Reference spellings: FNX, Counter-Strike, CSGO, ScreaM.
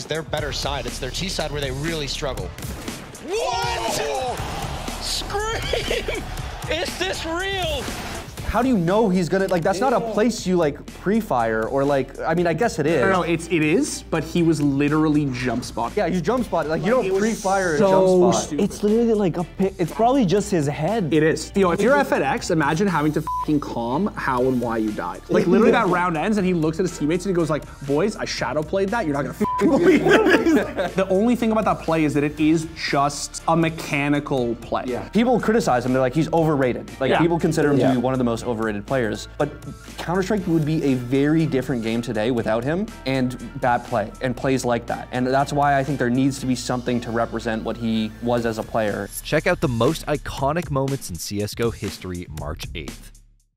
is their better side. It's their T side where they really struggle. What? ScreaM! Is this real? How do you know he's gonna, like, that's not a place you, like, pre-fire or, like, I mean, I guess it is. No, it is, but he was literally jump spotted. Yeah, you jump spotted. Like, you don't pre-fire so a jump spot. It's literally like a pick. It's probably just his head. It is. You know, if you're FNX, imagine having to f***ing calm how and why you died. Like, literally that round ends and he looks at his teammates and he goes like, boys, I shadow played that. You're not gonna f***ing believe it. The only thing about that play is that it is just a mechanical play. Yeah. People criticize him. They're like, he's overrated. Like, people consider him to be one of the most overrated players, but Counter-Strike would be a very different game today without him and bad play and plays like that. And that's why I think there needs to be something to represent what he was as a player. Check out the most iconic moments in CSGO history March 8th.